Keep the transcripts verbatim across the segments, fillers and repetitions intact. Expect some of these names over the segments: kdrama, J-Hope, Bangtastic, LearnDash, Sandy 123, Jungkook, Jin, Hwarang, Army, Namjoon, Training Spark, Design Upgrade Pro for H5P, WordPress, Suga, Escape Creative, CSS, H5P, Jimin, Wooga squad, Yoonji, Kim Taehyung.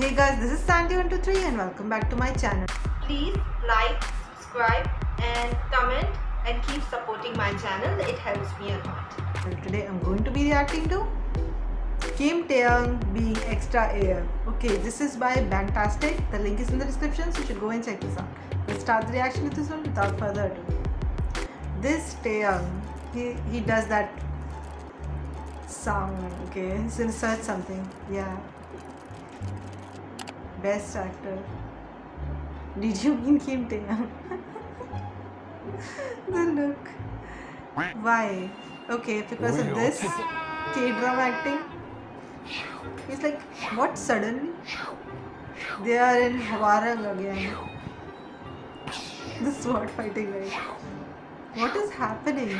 Hey guys, this is Sandy one two three and welcome back to my channel. Please like, subscribe and comment and keep supporting my channel. It helps me a lot. Well, today I'm going to be reacting to Kim Taehyung being extra air. Okay, this is by Bangtastic. The link is in the description, so you should go and check this out. Let's start the reaction with this one without further ado. This Taehyung, he, he does that sound. Okay, he's gonna search something. Yeah. Best actor. Did you mean Kim Taehyung? The look. Why? Okay, because of this K-drama acting. He's like, what suddenly? They are in Hwarang again. The sword fighting, right? What is happening?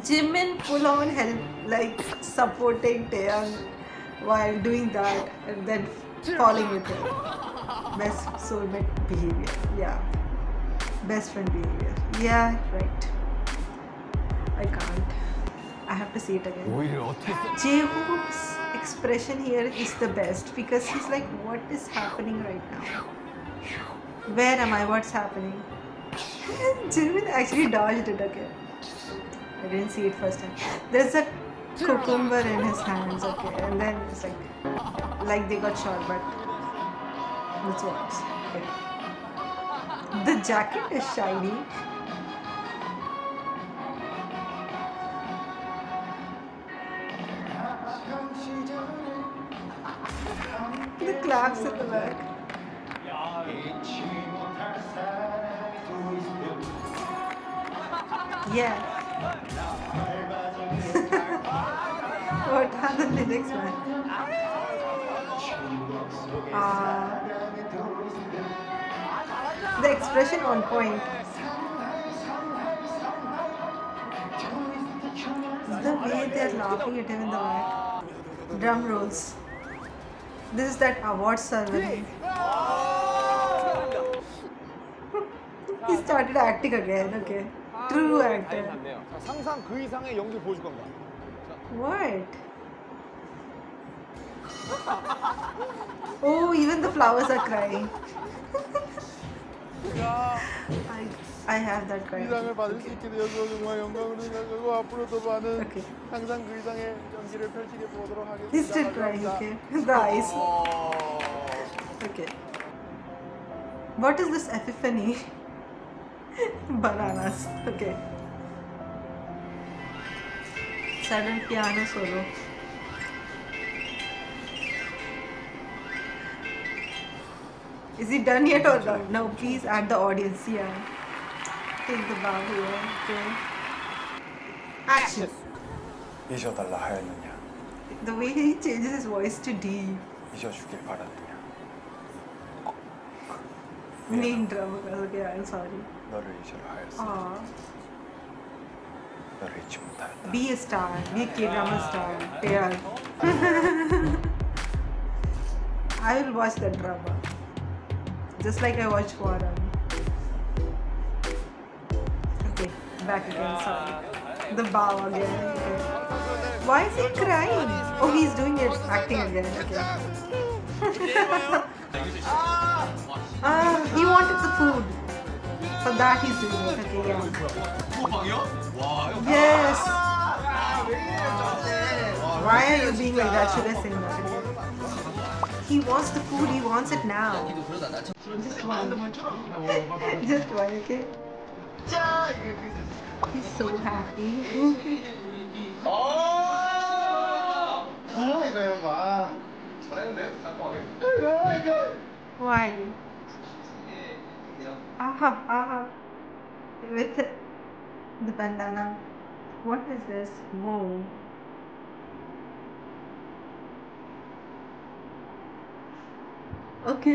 Jimin full on help, like supporting Taehyung while doing that and then falling with her. Best soulmate behavior. Yeah. Best friend behavior. Yeah, right. I can't. I have to see it again. J-Hope's expression here is the best because he's like, what is happening right now? Where am I? What's happening? Jimin actually dodged it again. I didn't see it first time. There's a cucumber in his hands, okay, and then it's like, like they got shot, but that's worse. Okay. The jacket is shiny. The claps at the back. Yeah. What are the lyrics, man? Uh, the expression on point. The way they're laughing at him in the back. Drum rolls. This is that award ceremony. He started acting again, okay. True actor. What? Oh, even the flowers are crying. I, I have that cry. Okay. He's still crying, okay. The eyes. Okay. What is this epiphany? Bananas. Okay. Sudden piano solo. Is he done yet or not? No, please add the audience here. Yeah. Take the bow here. Okay. Action. The way he changes his voice to D. Main drama. Okay, I'm sorry. Aww. Be a star. Be a K-drama star. Taehyung. I will watch that drama. Just like I watched Hwarang. Okay, back again. Sorry. The bow again. Okay. Why is he crying? Oh, he's doing it. Acting again. Okay. Ah, he wanted the food. For that he's doing it. Okay, yeah. Yes! Why are you being like that? Should I sing that? He wants the food, he wants it now. Just one. Just one, okay? He's so happy. Why? Aha, aha. With it. The bandana. What is this? Whoa. Okay,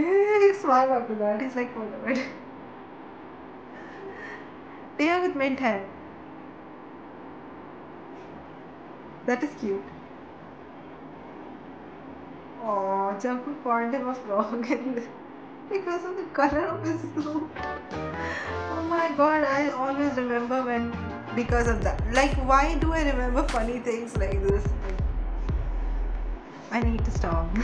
he smiled after that. He's like, whatever. They are with mint hair. That is cute. Aww, Jungkook warned him of wrong because of the color of his suit. Oh my god, I always remember when, because of that. Like, why do I remember funny things like this? I I need this dog.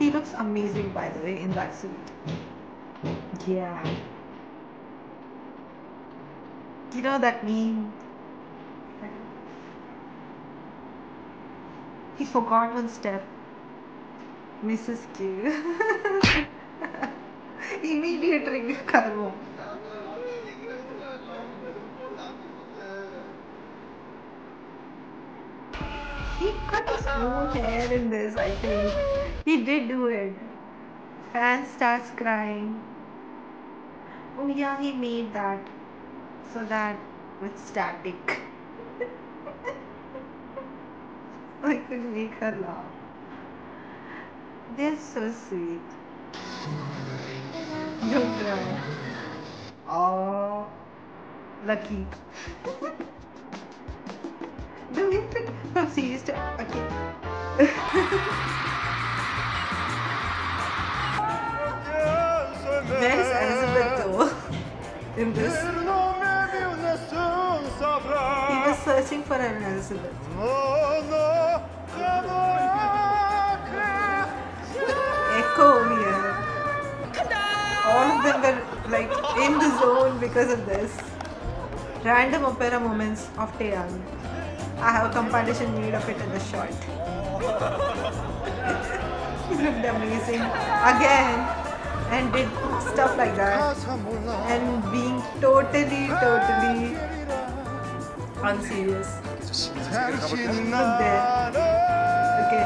He looks amazing, by the way, in that suit. Yeah. You know that meme? He forgot one step. Missus Q. Immediate ring karmo. He cut his own hair in this, I think. He did do it. Fan starts crying. Oh yeah, he made that. So that with static. I could make her laugh. They're so sweet. Don't cry. Oh, lucky. Do we think from series to okay? There's Elizabeth though in this. He was searching for an Elizabeth. Echo over here. All of them were like in the zone because of this. Random opera moments of Taehyung. I have a compilation need of it in the short. He looked amazing again. And did stuff like that and being totally, totally unserious. Look there. Okay.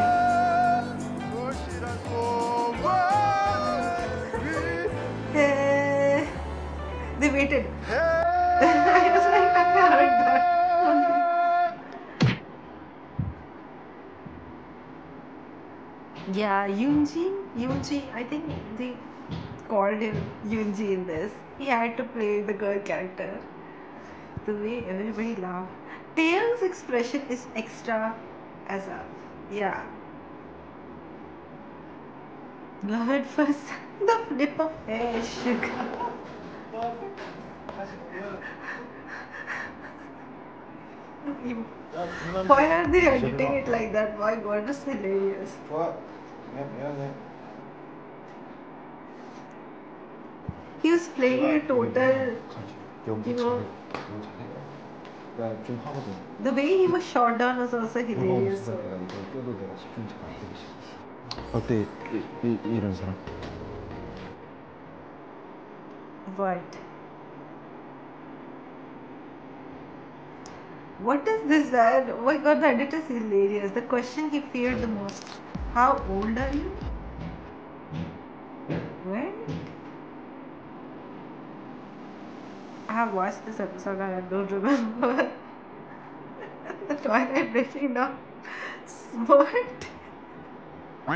Hey. They waited. I was like, I heard that. Okay. Yeah, Yoonji, Yoonji, I think they called him Yoonji in this. He had to play the girl character. The way everybody laughed. Taehyung's expression is extra as a yeah. Love at first. The flip of hair, Suga. Why are they editing it like that? My God, it's hilarious. What? He was playing a total, you know, the way he was shot down was also hilarious. So. What? What is this? Ad? Oh my God, the edit is hilarious. The question he feared the most. How old are you? Where? I have watched this episode and I don't remember. The toilet breaking down. Smart. Oh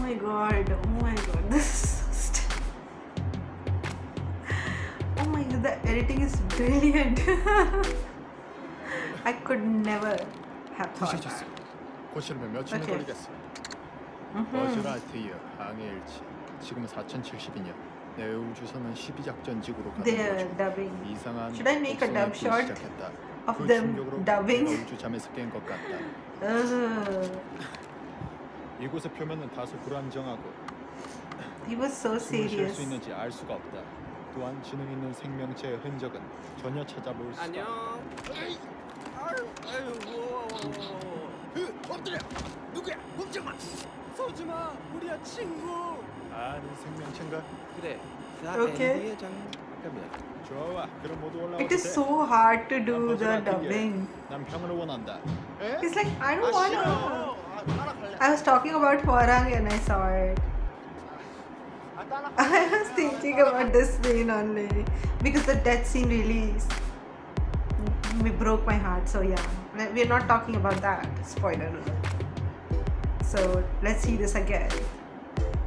my God. Oh my God. This is just... Oh my God. The editing is brilliant. I could never have thought that. Okay. Mm-hmm. 지금 four thousand seventy 년 내 우주선은 십이 작전지구로 가는 이상한 옥상을 시작했다. 그 충격으로 우주 잠에서 깬 것 같다. 이곳의 표면은 다소 불안정하고 숨을 쉴 수 있는지 알 수가 없다. 또한 지능 있는 생명체의 흔적은 전혀 찾아볼 수 안녕. 아유, 엎드려. 누구야? 멈춰 봐. 서지 마. 우리야 친구. Okay. It is so hard to do the dubbing. It's like, I don't want to. I was talking about Hwarang and I saw it. I was thinking about this scene only because the death scene really broke my heart. So yeah, we are not talking about that. Spoiler alert. So let's see this again.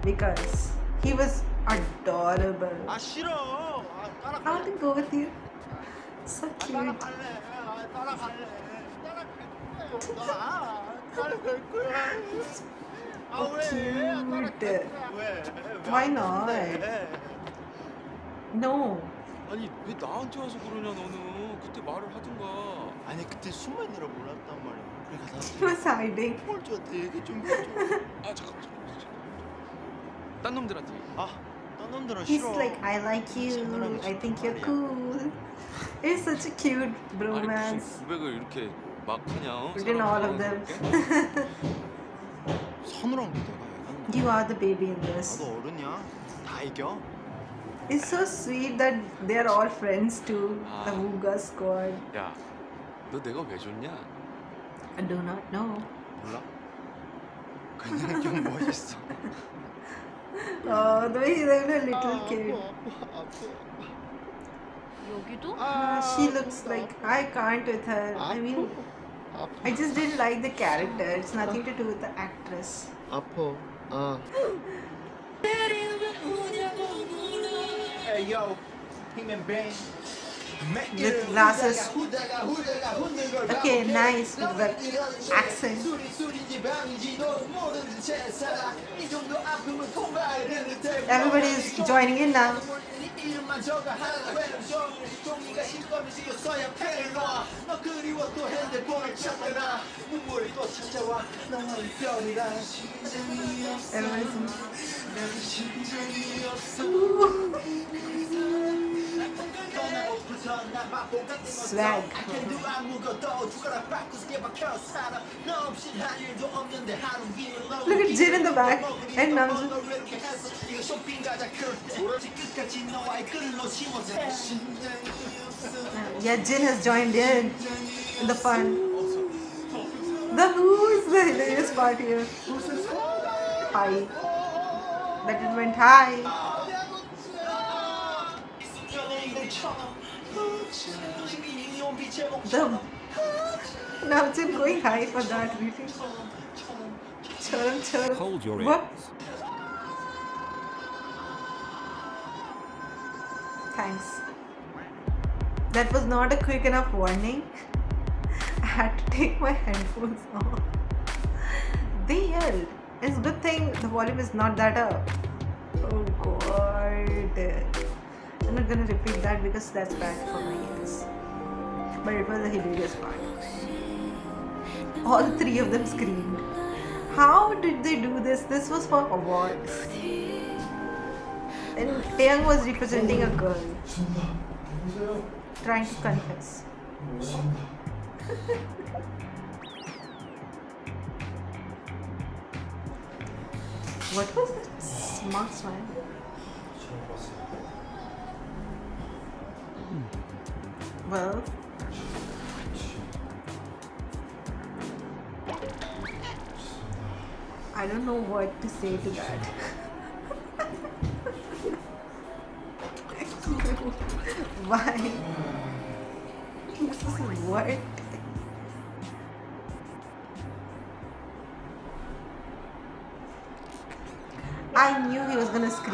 Because he was adorable. I want to go with you. So cute. So cute. Why not? No. 그때 말을 하든가. 아니 그때 숨만이라 몰랐단 말이야. 그러니까 나도 사이딩. 폴주한테 얘기 좀 해줘. 아 잠깐만 잠깐만 잠깐만. 딴 놈들한테. 아, 딴 놈들은 싫어. He's like I like you. I think you're cool. It's such a cute romance. 아니 무슨 고백을 이렇게 막 하냐? We know all of them. 선우랑 내가. You are the baby in this. 나도 어른이야. 다 이겨. It's so sweet that they're all friends too. 아, the Wooga squad. 야, 너 내가 왜 줬냐? I do not know. 몰라. 그냥 좀 멋있어. Oh, the way he's like a little kid. 여기도? Uh, she looks like I can't with her. I mean, I just didn't like the character. It's nothing to do with the actress. 아퍼. 아. Hey yo, Him Bang. With glasses. Okay, nice with the accent. Everybody is joining in now. Everybody's Swag. Look at Jin in the back and Namjoon. Yeah, Jin has joined in in the fun. The who is the hilarious part here? High. That it went high. The Namjoon going high for that reading. Churn, churn. Hold your what? Ears. Thanks. That was not a quick enough warning. I had to take my headphones off. They yelled. It's a good thing the volume is not that up. Oh god. I'm not gonna repeat that because that's bad for my ears. But it was the hilarious part. All three of them screamed. How did they do this? This was for awards. And Taehyung was representing a girl. Trying to confess. What was that smart smile? Well, I don't know what to say to that. Why? What? I knew he was gonna scream.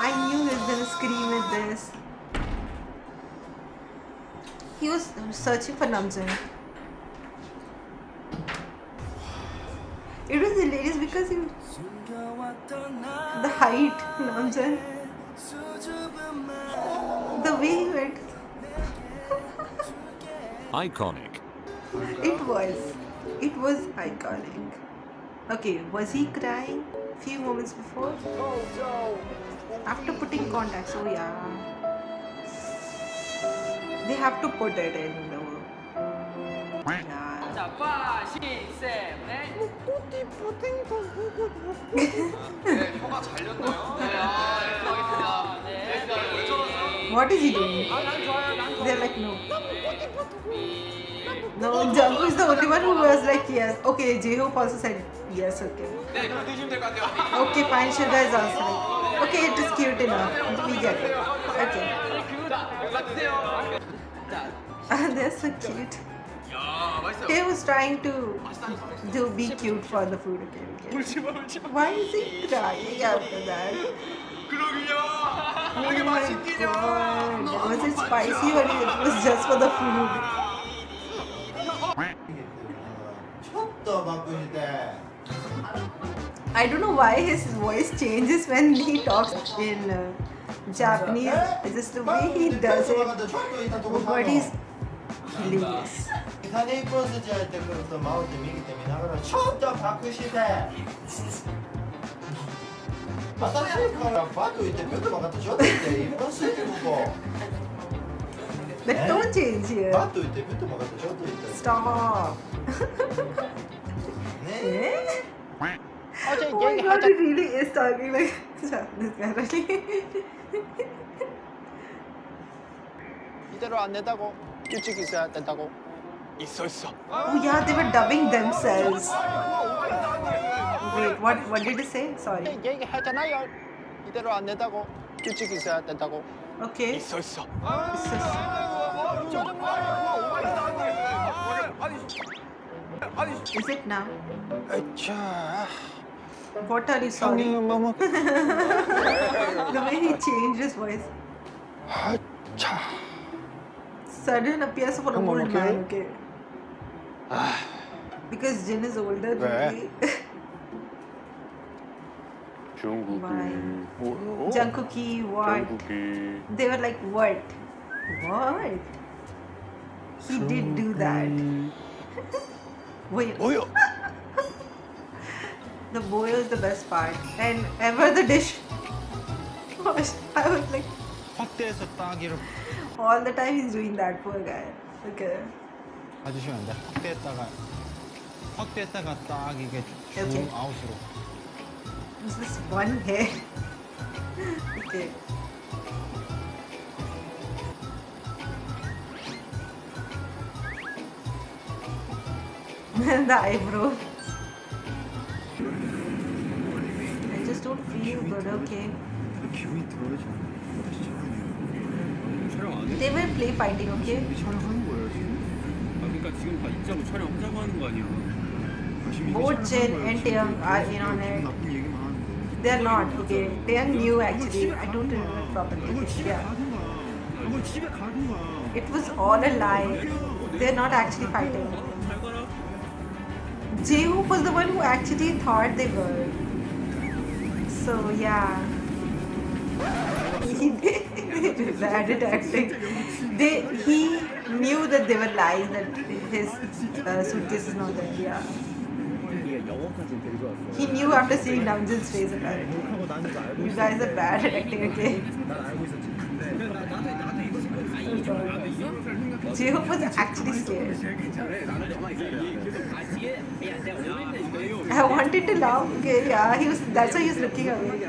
I knew he was gonna scream at this. He was searching for Namjoon. It was hilarious because he was the height, Namjoon. The way he went. Iconic. It was. It was iconic. Okay, was he crying a few moments before? After putting contacts, oh yeah. They have to put it in the world. What is he doing? They're like, no. No, Jungkook is the only one who was like, yes. Okay, J-Hope also said, yes, okay. Okay, fine, Suga is also like, okay, it is cute enough. We get it. Okay. They're so cute. He was trying to do be cute for the food. Okay, okay. Why is he crying after that? Oh my god. Was it spicy or it was just for the food? I don't know why his voice changes when he talks in uh, Japanese. Just the way he does it. But he's hilarious. 사내 프로세지 할 때부터 마우트 미기 때문에 하루가 처음부터 바꾸시대. 바닥에 가라 봐도 이때 뼈도 막았다 줬는데 이번 세계 보고. They don't change here. 봐도 이때 뼈도 막았다 줬도 이때. Stop. 네? Oh my god, he really is talking like this guy really. 이대로 안 된다고. 일찍 있어야 된다고. 있어 있어. Oh yeah, they were dubbing themselves. Wait, what what did he say? Sorry. 얘기했잖아요. 이대로 안 된다고. 일찍 있어야 된다고. Okay. 있어 있어. 있어 있어. Is it now? 아차. What are you sorry? The way he changed his voice. 아차. Sudden appears for a old man, okay? Because Jin is older than me. Jungkookie. Jungkookie, what? Jungkookie. They were like, what? What? He Jungkookie. Did do that. Wait. Boyo. The boyo is the best part. And ever the dish. Gosh, I was like. All the time he's doing that, poor guy. Okay. Okay. Is this one hair? Okay. The eyebrow. I just don't feel good, okay? They will play fighting, okay? Both Jin and Taehyung are in on it. They are not, okay? They are new actually. I don't remember properly. Yeah. It was all a lie. They are not actually fighting. J-Hope was the one who actually thought they were. So, yeah. They did that acting. They, he knew that they were lying, that his uh, suitcase is not there. Yeah. He knew after seeing Namjoon's face apparently. You guys are bad at acting, okay? So J-Hope was actually scared. I wanted to laugh, okay, yeah, he was, that's why he was looking away.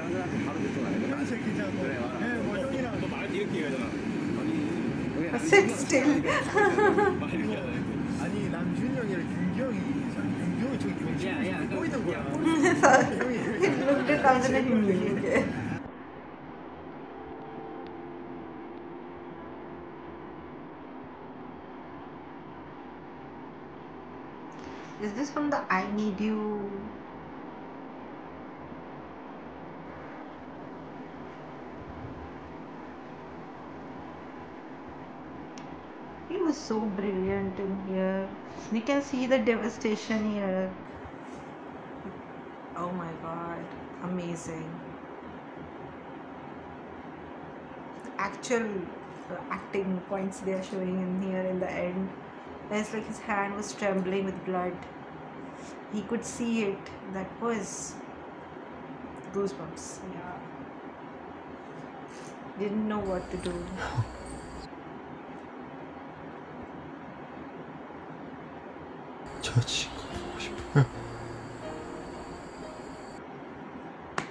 Sit still. Yeah, yeah. He looked at Namjoon and humiliated. Okay. Is this from the I Need You? He was so brilliant in here. You can see the devastation here. Oh my god, amazing. Actual acting points they are showing in here in the end. It's like his hand was trembling with blood. He could see it. That was goosebumps. Yeah. Didn't know what to do.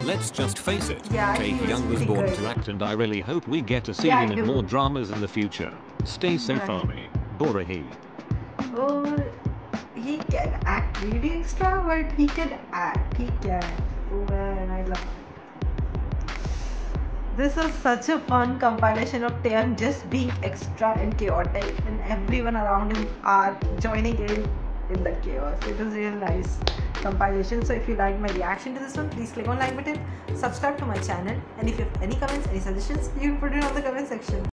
Let's just face it, yeah, Taehyung was born good. To act, and I really hope we get to see yeah, him in more dramas in the future. Stay safe, yeah. Army. Borahi. Oh, he can act really extravagant. He can act. He can. Oh man, I love it. This is such a fun compilation of Taehyung just being extra and chaotic, and everyone around him are joining in. In the chaos. It was a real nice compilation. So if you liked my reaction to this one, please click on like button, subscribe to my channel, and if you have any comments, any suggestions, you can put it on the comment section.